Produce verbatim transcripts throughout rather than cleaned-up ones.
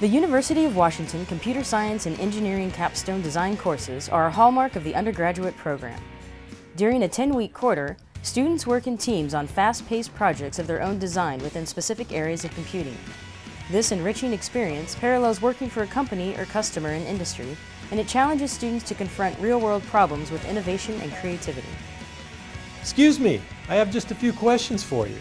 The University of Washington Computer Science and Engineering Capstone Design courses are a hallmark of the undergraduate program. During a ten-week quarter, students work in teams on fast-paced projects of their own design within specific areas of computing. This enriching experience parallels working for a company or customer in industry, and it challenges students to confront real-world problems with innovation and creativity. Excuse me, I have just a few questions for you.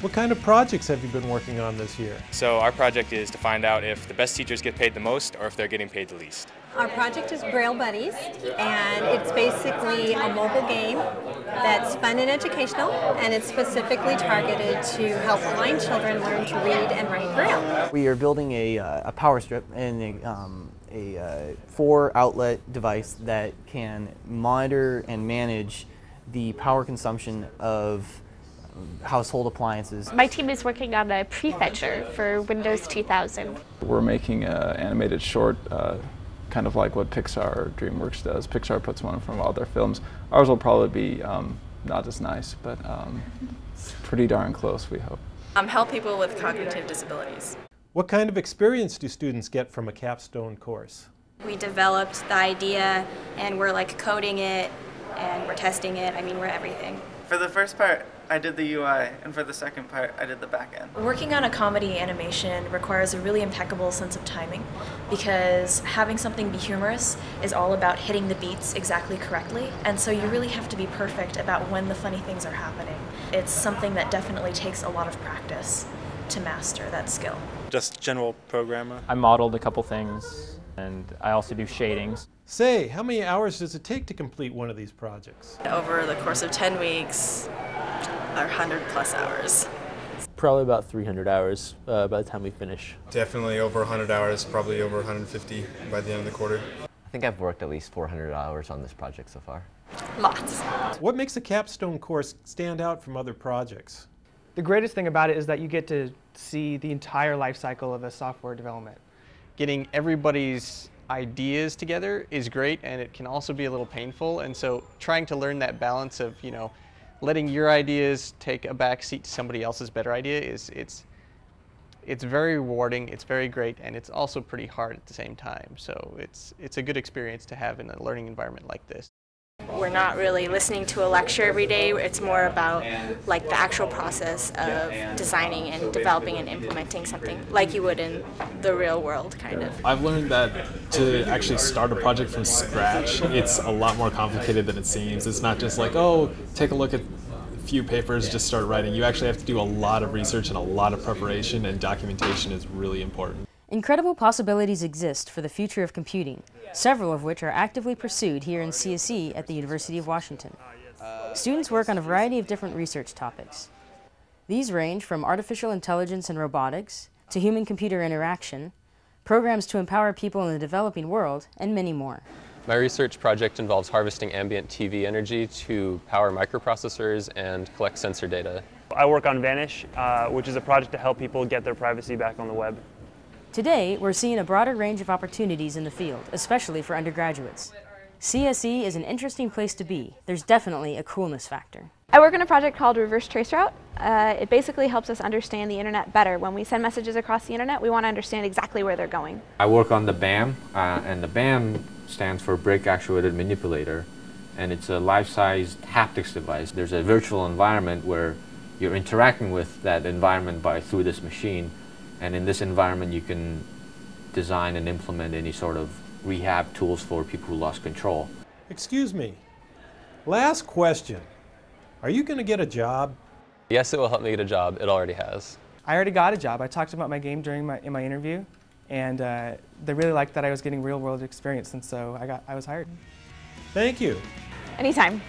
What kind of projects have you been working on this year? So our project is to find out if the best teachers get paid the most or if they're getting paid the least. Our project is Braille Buddies, and it's basically a mobile game that's fun and educational, and it's specifically targeted to help blind children learn to read and write Braille. We are building a, uh, a power strip and a, um, a uh, four-outlet device that can monitor and manage the power consumption of household appliances. My team is working on a prefetcher for Windows two thousand. We're making an animated short, uh, kind of like what Pixar or DreamWorks does. Pixar puts one in front of all their films. Ours will probably be um, not as nice, but um, pretty darn close, we hope. Um, help people with cognitive disabilities. What kind of experience do students get from a capstone course? We developed the idea, and we're like coding it, and we're testing it. I mean, we're everything. For the first part, I did the U I, and for the second part, I did the back end. Working on a comedy animation requires a really impeccable sense of timing, because having something be humorous is all about hitting the beats exactly correctly, and so you really have to be perfect about when the funny things are happening. It's something that definitely takes a lot of practice to master that skill. Just general programmer. I modeled a couple things, and I also do shadings. Say, how many hours does it take to complete one of these projects? Over the course of ten weeks, or one hundred plus hours. Probably about three hundred hours uh, by the time we finish. Definitely over one hundred hours, probably over one hundred fifty by the end of the quarter. I think I've worked at least four hundred hours on this project so far. Lots. What makes the capstone course stand out from other projects? The greatest thing about it is that you get to see the entire life cycle of a software development. Getting everybody's ideas together is great, and it can also be a little painful, and so trying to learn that balance of, you know, letting your ideas take a back seat to somebody else's better idea is, it's, it's very rewarding, it's very great, and it's also pretty hard at the same time. So it's, it's a good experience to have in a learning environment like this. We're not really listening to a lecture every day. It's more about like the actual process of designing and developing and implementing something like you would in the real world, kind of. I've learned that to actually start a project from scratch, it's a lot more complicated than it seems. It's not just like, oh, take a look at a few papers, just start writing. You actually have to do a lot of research and a lot of preparation, and documentation is really important. Incredible possibilities exist for the future of computing, several of which are actively pursued here in C S E at the University of Washington. Students work on a variety of different research topics. These range from artificial intelligence and robotics, to human-computer interaction, programs to empower people in the developing world, and many more. My research project involves harvesting ambient T V energy to power microprocessors and collect sensor data. I work on Vanish, uh, which is a project to help people get their privacy back on the web. Today, we're seeing a broader range of opportunities in the field, especially for undergraduates. C S E is an interesting place to be. There's definitely a coolness factor. I work on a project called Reverse Traceroute. Uh, it basically helps us understand the internet better. When we send messages across the internet, we want to understand exactly where they're going. I work on the B A M, uh, and the B A M stands for Brake Actuated Manipulator, and it's a life-size haptics device. There's a virtual environment where you're interacting with that environment by through this machine. And in this environment, you can design and implement any sort of rehab tools for people who lost control. Excuse me. Last question. Are you going to get a job? Yes, it will help me get a job. It already has. I already got a job. I talked about my game during my, in my interview, and uh, they really liked that I was getting real-world experience, and so I, got, I was hired. Thank you. Anytime.